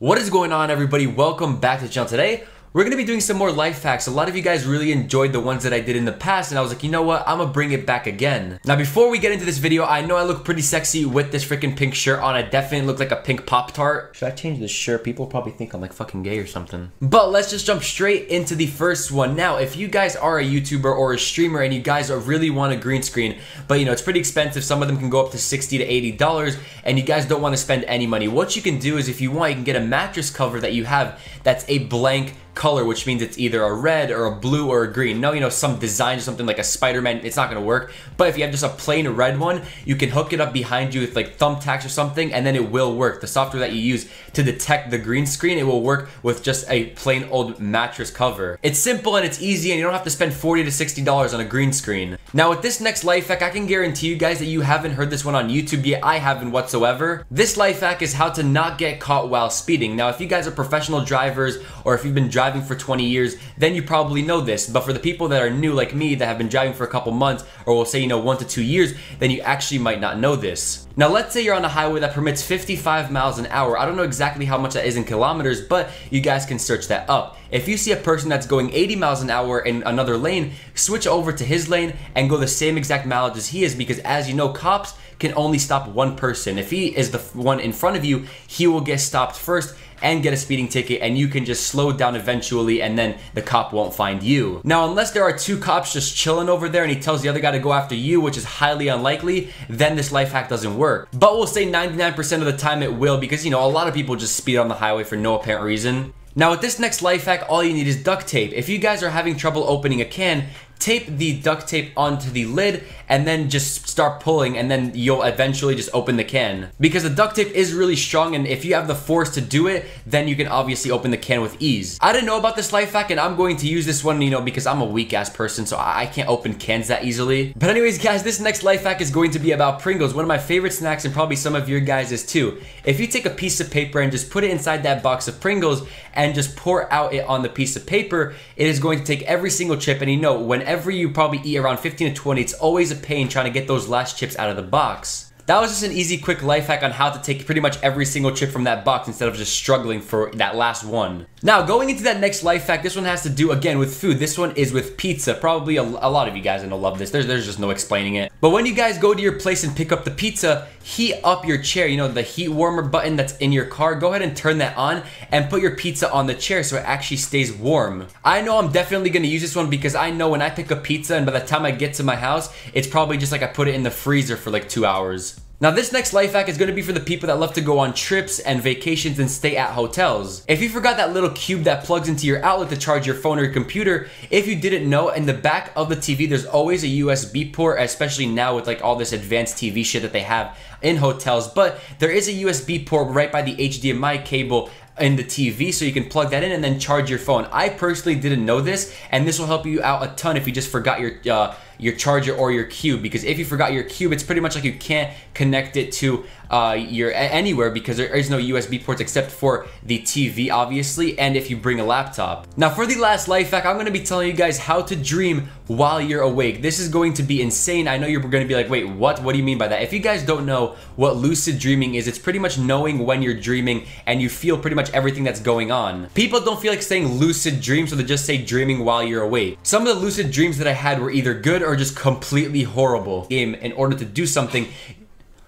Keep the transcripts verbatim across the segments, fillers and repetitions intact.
What is going on, everybody? Welcome back to the channel. Today we're going to be doing some more life hacks. A lot of you guys really enjoyed the ones that I did in the past, and I was like, you know what, I'm gonna bring it back again. Now, before we get into this video, I know I look pretty sexy with this freaking pink shirt on. I definitely look like a pink Pop-Tart. Should I change the shirt? People probably think I'm like fucking gay or something. But let's just jump straight into the first one. Now, if you guys are a YouTuber or a streamer and you guys really want a green screen, but you know, it's pretty expensive. Some of them can go up to sixty to eighty dollars, and you guys don't want to spend any money. What you can do is, if you want, you can get a mattress cover that you have that's a blank color, which means it's either a red or a blue or a green. No, you know, some design or something like a Spider-Man, it's not gonna work. But if you have just a plain red one, you can hook it up behind you with like thumbtacks or something, and then it will work. The software that you use to detect the green screen, it will work with just a plain old mattress cover. It's simple and it's easy, and you don't have to spend forty to sixty dollars on a green screen. Now, with this next life hack, I can guarantee you guys that you haven't heard this one on YouTube yet. I haven't whatsoever. This life hack is how to not get caught while speeding. Now, if you guys are professional drivers, or if you've been driving for twenty years, then you probably know this. But for the people that are new like me, that have been driving for a couple months, or we'll say, you know, one to two years, then you actually might not know this. Now, let's say you're on a highway that permits fifty-five miles an hour. I don't know exactly how much that is in kilometers, but you guys can search that up. If you see a person that's going eighty miles an hour in another lane, switch over to his lane and go the same exact mileage as he is, because as you know, cops can only stop one person. If he is the one in front of you, he will get stopped first and get a speeding ticket, and you can just slow down eventually, and then the cop won't find you. Now, unless there are two cops just chilling over there and he tells the other guy to go after you, which is highly unlikely, then this life hack doesn't work. But we'll say ninety-nine percent of the time it will, because you know, a lot of people just speed on the highway for no apparent reason. Now, with this next life hack, all you need is duct tape. If you guys are having trouble opening a can, tape the duct tape onto the lid and then just start pulling, and then you'll eventually just open the can. Because the duct tape is really strong, and if you have the force to do it, then you can obviously open the can with ease. I didn't know about this life hack, and I'm going to use this one, you know, because I'm a weak ass person, so I can't open cans that easily. But anyways, guys, this next life hack is going to be about Pringles, one of my favorite snacks, and probably some of your guys's too. If you take a piece of paper and just put it inside that box of Pringles and just pour out it on the piece of paper, it is going to take every single chip. And you know, when Every you probably eat around fifteen to twenty, it's always a pain trying to get those last chips out of the box. That was just an easy, quick life hack on how to take pretty much every single chip from that box instead of just struggling for that last one. Now, going into that next life hack, this one has to do, again, with food. This one is with pizza. Probably a, a lot of you guys are gonna love this. There's, there's just no explaining it. But when you guys go to your place and pick up the pizza, heat up your chair. You know, the heat warmer button that's in your car, go ahead and turn that on and put your pizza on the chair so it actually stays warm. I know I'm definitely gonna use this one, because I know when I pick up pizza and by the time I get to my house, it's probably just like I put it in the freezer for like two hours. Now, this next life hack is going to be for the people that love to go on trips and vacations and stay at hotels. If you forgot that little cube that plugs into your outlet to charge your phone or your computer, if you didn't know, in the back of the T V, there's always a U S B port, especially now with like all this advanced T V shit that they have in hotels. But there is a U S B port right by the H D M I cable in the T V, so you can plug that in and then charge your phone. I personally didn't know this, and this will help you out a ton if you just forgot your uh, your charger or your cube, because if you forgot your cube, it's pretty much like you can't connect it to uh, your anywhere, because there is no U S B ports except for the T V, obviously, and if you bring a laptop. Now, for the last life hack, I'm going to be telling you guys how to dream while you're awake. This is going to be insane. I know you're going to be like, wait, what? What do you mean by that? If you guys don't know what lucid dreaming is, it's pretty much knowing when you're dreaming and you feel pretty much everything that's going on. People don't feel like saying lucid dream, so they just say dreaming while you're awake. Some of the lucid dreams that I had were either good or or just completely horrible. In order to do something,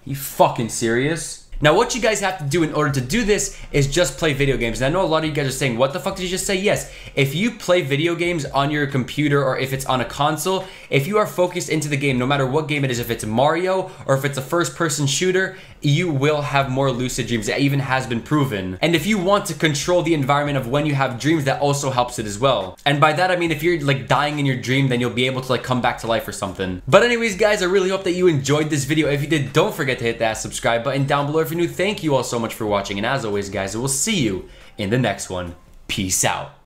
you fucking serious? Now, what you guys have to do in order to do this is just play video games. And I know a lot of you guys are saying, what the fuck did you just say? Yes, if you play video games on your computer or if it's on a console, if you are focused into the game, no matter what game it is, if it's Mario or if it's a first-person shooter, you will have more lucid dreams. That even has been proven. And if you want to control the environment of when you have dreams, that also helps it as well. And by that, I mean, if you're like dying in your dream, then you'll be able to like come back to life or something. But anyways, guys, I really hope that you enjoyed this video. If you did, don't forget to hit that subscribe button down below. If you're new, thank you all so much for watching, and as always, guys, we'll see you in the next one. Peace out.